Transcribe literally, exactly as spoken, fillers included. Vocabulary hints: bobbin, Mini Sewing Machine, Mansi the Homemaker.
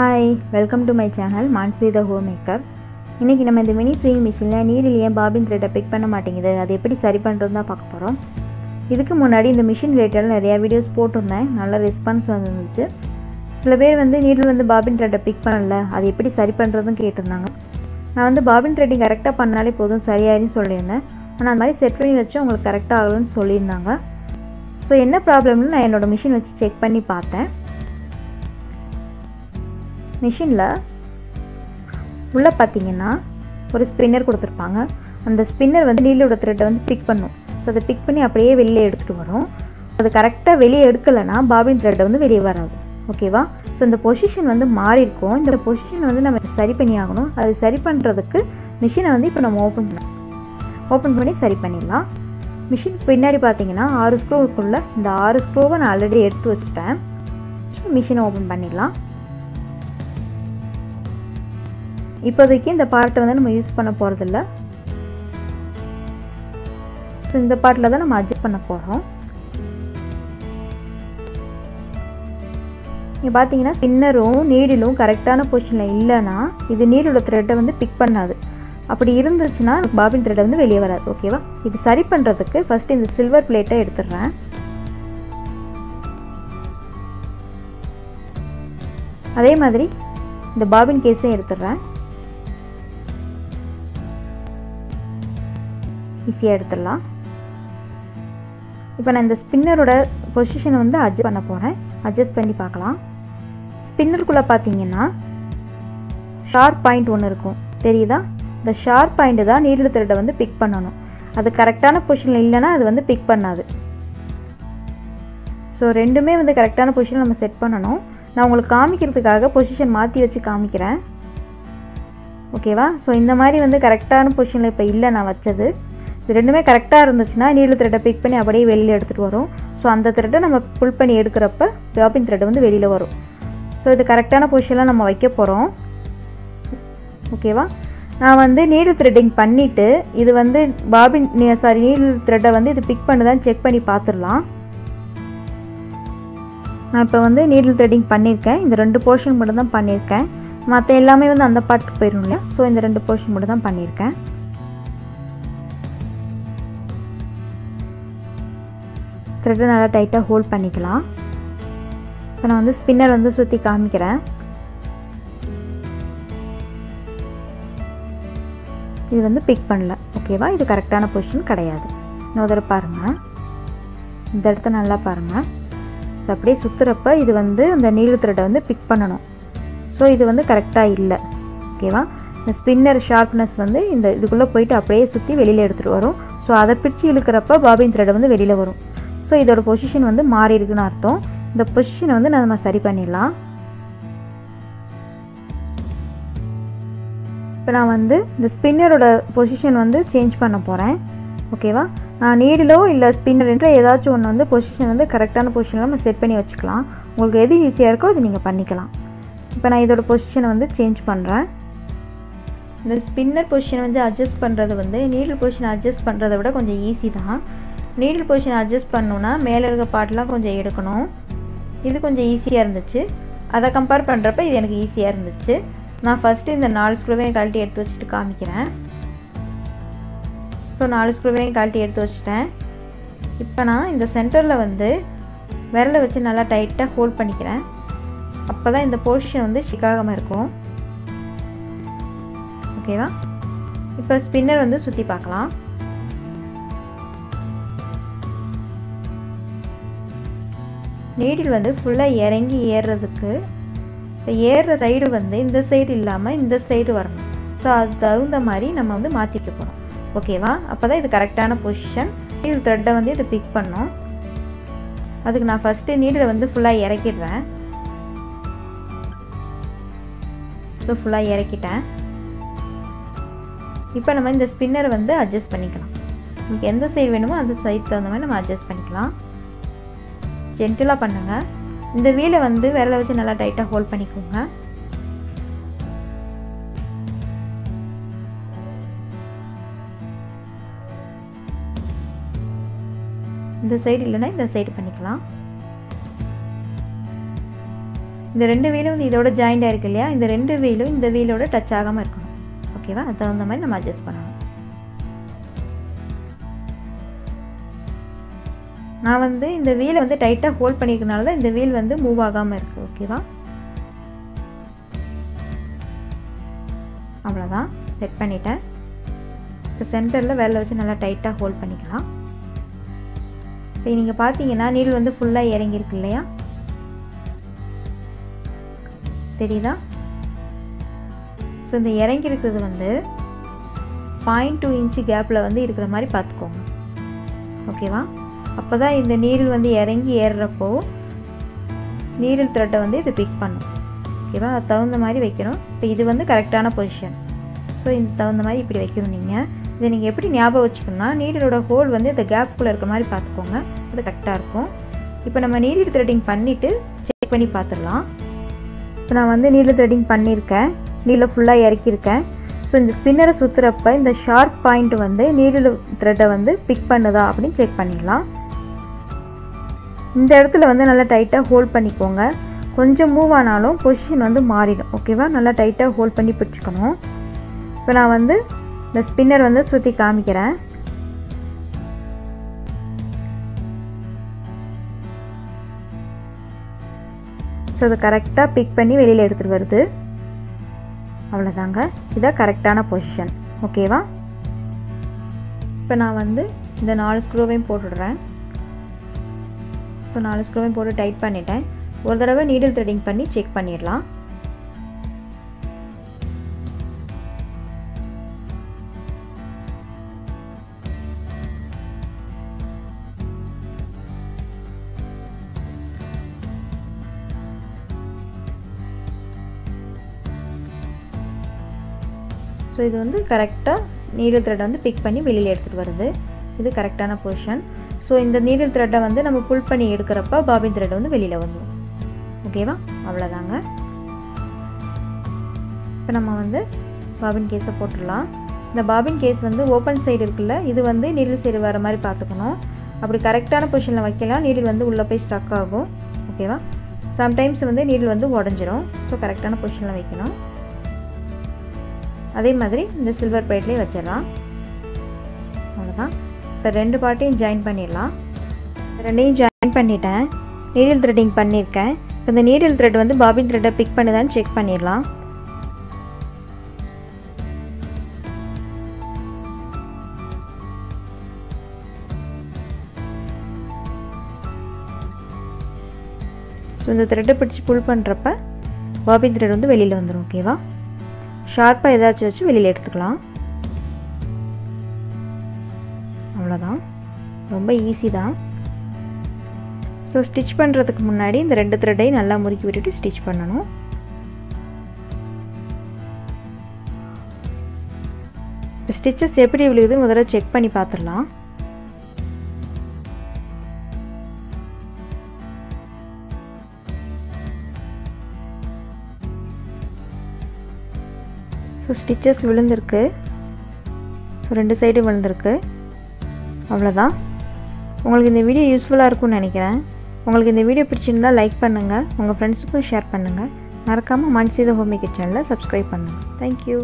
Hi, welcome to my channel Mansi the Homemaker. Today we will mini sewing machine la neeriliya bobbin thread pick panna mattingidhu adhu eppadi sari pandradhuna paaka porom. Idhukku munadi indha machine related la nariya videos poturren nalla response vandhuchu. Sila per vandu needle vandu bobbin thread pick pannala adhu eppadi sari pandradhum ketirundanga. Na vandu bobbin threading correct ah pannale podum sariyaairunu sollirundhen. Ana andha mari set panni vechu ungalku correct ah agunu sollirundanga. So enna problem nu na enoda machine vechu check panni paathen. Machine la ulla pathina oru spinner kuduthirpaanga and spinner vandu needle oda thread vandu pick pannum so adha pick panni apdiye veliye edutittu varum adha correct ah veliye edukala na bobbin thread vandu veliye varadhu okay va so indha position vandu maari irukum indha position vandu nam sari panni aganum adhu sari pandradhukku machine vandu ipo nam open pannalam open panni sari pannidalam machine pinnadi pathina six screw kulla indha six screw na already eduthu vechitan so machine open pannidalam. Now we will use this part. So, in this part, we will adjust this part. You can see the spinner and needle are in the correct position. This needle thread will pick the needle. If you have the bobbin thread, you will get the bobbin thread. If you first the silver plate. That is the bobbin case. Easy எடுத்துறலாம். இப்போ நான் இந்த ஸ்பின்னரோட பொசிஷனை வந்து adjust பண்ண போறேன். Adjust பண்ணி பார்க்கலாம். ஸ்பின்னருக்குள்ள பாத்தீங்கன்னா ஷார்ப் பாயிண்ட் ஒன்னு இருக்கும். தெரியுதா? இந்த ஷார்ப் பாயிண்ட் தான் நீடில் த்ரெட் வந்து பிக் பண்ணனும். அது கரெக்ட்டான பொசிஷன்ல இல்லனா அது வந்து பிக் பண்ணாது. சோ ரெண்டுமே வந்து கரெக்ட்டான பொசிஷன்ல நம்ம செட் பண்ணனும். நான் உங்களுக்கு காமிக்கிறதுக்காக பொசிஷன் மாத்தி வச்சு காமிக்கிறேன். ஓகேவா? சோ இந்த மாதிரி வந்து கரெக்ட்டான பொசிஷன்ல இப்ப இல்ல நான் வச்சது. So, if you correct the thread, pick the thread. So, the thread we pull the bobbin thread. So, the correct position we will okay, va? Now, we needle threading. This is bobbin needle thread. Pick and check the now, we needle threading. This two portion. We will part. So, this two portion. Thread நல்லா டைட்டா hold பண்ணிக்கலாம். இப்போ நான் வந்து spinner வந்து சுத்தி காமிக்கிறேன். இது வந்து பிக் பண்ணல. ஓகேவா? இது கரெக்ட்டான பொசிஷன் கிடையாது. நோதர பாருங்க. இந்த இடத்தை நல்லா பாருங்க. அப்படியே சுத்துறப்ப இது வந்து அந்த நீல thread வந்து பிக் பண்ணனும். சோ இது வந்து கரெக்ட்டா இல்ல. ஓகேவா? இந்த ஸ்பின்னர் ஷார்ப்னஸ் வந்து இந்த இதுக்குள்ள போயிடு அப்படியே சுத்தி வெளியில எடுத்துட்டு வரும். சோ அத பிடிச்சி இழுக்கறப்ப பாபின் thread வந்து வெளியில வரும். So, this is position வந்து மாறி இருக்குன்னு அர்த்தம். இந்த பொசிஷன் வந்து நாம சரி பண்ணிடலாம். இப்போ நான் வந்து இந்த ஸ்பின்னரோட பொசிஷன் வந்து சேஞ்ச் பண்ண போறேன். ஓகேவா? நான் நீடிலோ இல்ல ஸ்பின்னர் என்ற ஏதாச்சும் ஒன்னு வந்து பொசிஷன் வந்து கரெக்ட்டான பொசிஷன்ல நம்ம செட் பண்ணி வச்சுக்கலாம். உங்களுக்கு எது ஈஸியா இருக்கோ அது நீங்க பண்ணிக்கலாம். இப்போ நான் இதோட பொசிஷன் வந்து சேஞ்ச் பண்றேன். இந்த ஸ்பின்னர் பொசிஷன் வந்து அட்ஜஸ்ட் பண்றது வந்து நீடில் பொசிஷன் அட்ஜஸ்ட் பண்றதை விட கொஞ்சம் ஈஸி தான். Needle position adjust பண்ணனும்னா மேல இருக்க பார்ட்லாம் கொஞ்சம் எடுக்கணும். இது கொஞ்சம் ஈஸியா இருந்துச்சு. அத கம்பேர் பண்றப்ப இது எனக்கு ஈஸியா இருந்துச்சு. நான் first இந்த four ஸ்க்ரூவையும் கழட்டி எடுத்து வச்சிட்டு காமிக்கிறேன். சோ four ஸ்க்ரூவையும் கழட்டி எடுத்து வச்சிட்டேன். இப்போ நான் இந்த சென்டர்ல வந்து விரலை வச்சு நல்லா டைட்டா ஹோல்ட் பண்ணிக்கிறேன். அப்பதான் இந்த பொசிஷன் வந்து சிக்காகமா இருக்கும். ஓகேவா? இப்போ ஸ்பின்னர் வந்து சுத்தி பார்க்கலாம். நீடில் வந்து ஃபுல்லா இறங்கி ஏறிறதுக்கு இந்த ஏற சைடு வந்து இந்த சைடு இல்லாம இந்த சைடு வரணும். சோ அது தகுந்த மாதிரி நம்ம வந்து மாத்திக்க போறோம். ஓகேவா? அப்பதான் இது கரெக்ட்டான பொசிஷன். நீடில் த்ரெட் வந்து இது பிக் பண்ணனும். அதுக்கு நான் ஃபர்ஸ்ட் நீடிலை வந்து ஃபுல்லா இறக்கிடுறேன். சோ ஃபுல்லா இறக்கிட்டேன். இப்போ நம்ம இந்த ஸ்பின்னர் வந்து அட்ஜஸ்ட் பண்ணிக்கலாம். நமக்கு எந்த சைடு வேணுமோ அந்த சைடு தகுந்த மாதிரி நம்ம அட்ஜஸ்ட் பண்ணிக்கலாம். ஜென்டிலா பண்ணுங்க. இந்த வீல வந்து விரல வச்சு நல்லா டைட்டா ஹோல்ட் பண்ணிக்கோங்க. இந்த சைடு இல்லனா இந்த சைடு பண்ணிக்கலாம். இந்த ரெண்டு வீலும் இதோட ஜாயிண்டா இருக்கு இல்லையா இந்த ரெண்டு வீலும் இந்த வீலோட டச் ஆகாம இருக்கணும் ஓகேவா அத அந்த மாதிரி நம்ம அட்ஜஸ்ட் பண்ணனும் நான் வந்து இந்த வீலை வந்து டைட்டா ஹோல்ட் பண்ணிருக்கனால தான் இந்த வீல் வந்து மூவ் ஆகாம இருக்கு ஓகேவா அவ்வளவுதான் செட் பண்ணிட்டேன் இந்த சென்டர்ல வேல வச்சு நல்லா டைட்டா ஹோல்ட் பண்ணிக்கலாம் இப்போ நீங்க பாத்தீங்கன்னா நீடில் வந்து ஃபுல்லா இறங்கி இருக்கு இல்லையா தெரியுதா சோ இந்த இறங்கி இருக்குது வந்து zero point two inch gapல வந்து இருக்குற மாதிரி பாத்துக்கோங்க ஓகேவா அப்பதான் இந்த நீடில் வந்து இறங்கி ஏறறப்போ நீடில் thread வந்து இது பிக் பண்ணும் ஓகேவா அது தகுந்த மாதிரி வைக்கணும் இப்போ இது வந்து கரெக்ட்டான பொசிஷன் சோ இந்த தகுந்த மாதிரி இப்படி வைக்கணும் நீங்க இத நீங்க எப்படி ஞாபகம் வச்சுக்கணும்னா நீடிலோட ஹோல் வந்து இந்த gap குள்ள இருக்குற மாதிரி பாத்துக்கோங்க அது கரெக்ட்டா இருக்கும் இப்போ நம்ம நீடில் threading பண்ணிட்டு செக் பண்ணி பாத்துறலாம் So, I have needle threading பண்ணிருக்கேன் நீல ஃபுல்லா இறக்கி இருக்கேன் சோ இந்த ஸ்பின்னரை சுத்துறப்ப இந்த ஷார்ப் பாயிண்ட் வந்து நீடில் thread வந்து பிக் பண்ணுதா அப்படி செக் பண்ணிடலாம் இந்த இடத்துல வந்து நல்லா டைட்டா ஹோல்ட் பண்ணிக்கோங்க கொஞ்சம் மூவ் ஆனாலும் பொசிஷன் வந்து மாறிடும் ஓகேவா நல்லா டைட்டா ஹோல்ட் பண்ணி பிடிச்சுக்கணும் இப்போ நான் வந்து இந்த ஸ்பின்னர் வந்து சுத்தி காமிக்கிறேன் So, the correct pick பண்ணி வெளியில எடுத்துட்டு வருது அவ்வளவுதாங்க இது கரெக்ட்டான பொசிஷன் ஓகேவா இப்போ நான் வந்து இந்த நாலு ஸ்க்ரூவையும் போட்டுடுறேன் சோ நாலு ஸ்க்ரூவையும் போட்டு டைட் பண்ணிட்டேன் ஒரு தடவை நீடில் த்ரெடிங் பண்ணி செக் பண்ணிடலாம் So, இது வந்து கரெக்ட்டா நீடில் thread வந்து பிக் பண்ணி வெளியில எடுத்துட்டு வருது இது கரெக்ட்டான பொசிஷன் சோ இந்த நீடில் thread வந்து நம்ம புல் பண்ணி எடுக்கறப்ப பாபின் thread வந்து வெளியில வந்துரும் ஓகேவா அவ்வளவுதாங்க இப்போ நம்ம வந்து பாபின் கேஸை போட்டுறலாம் இந்த பாபின் கேஸ் வந்து ஓபன் சைடு இருக்குல்ல இது வந்து நீடில் சைடு வர மாதிரி பாத்துக்கணும் அப்படி கரெக்ட்டான பொசிஷன்ல வைக்கலாம் நீடில் வந்து உள்ள போய் ஸ்டக் ஆகும் ஓகேவா சம் டைம்ஸ் வந்து நீடில் வந்து உடைஞ்சிரும் சோ கரெக்ட்டான பொசிஷன்ல வைக்கணும் அதே மாதிரி இந்த silver plateலயே வச்சிரலாம் அவ்வளவுதான் இப்ப ரெண்டு பார்ட்டையும் ஜாயின் பண்ணிரலாம் ரெண்டையும் ஜாயின் பண்ணிட்டேன் needle threading பண்ணிருக்கேன் இந்த needle thread வந்து bobbin thread-அ பிக் பண்ணுதான்னு செக் பண்ணிரலாம் சோ இந்த thread-அ பிடிச்சு புல் பண்றப்ப bobbin thread வந்து வெளியில வந்துரும் ஓகேவா ஷார்ப்பா ஏதாச்சும் வச்சு வெளியில எடுத்துக்கலாம் அவ்வளவுதான் ரொம்ப ஈஸி தான் சோ ஸ்டிட்ச் பண்றதுக்கு முன்னாடி இந்த ரெண்டு thread-ஐ நல்லா முறுக்கி விட்டுட்டு ஸ்டிட்ச் பண்ணனும் ஸ்டிட்சஸ் எப்படி விழுகுதுன்னு முதல்ல செக் பண்ணி பாத்துறலாம் So, stitches விழுந்திருக்கு சோ ரெண்டு சைடு விழுந்திருக்கு அவ்வளவுதான் உங்களுக்கு இந்த வீடியோ யூஸ்புல்லா இருக்கும்னு நினைக்கிறேன் உங்களுக்கு இந்த வீடியோ பிடிச்சிருந்தா லைக் பண்ணுங்க உங்க फ्रेंड्सக்கு ஷேர் பண்ணுங்க மறக்காம Mansi the Homemaker சேனலை Subscribe பண்ணுங்க Thank you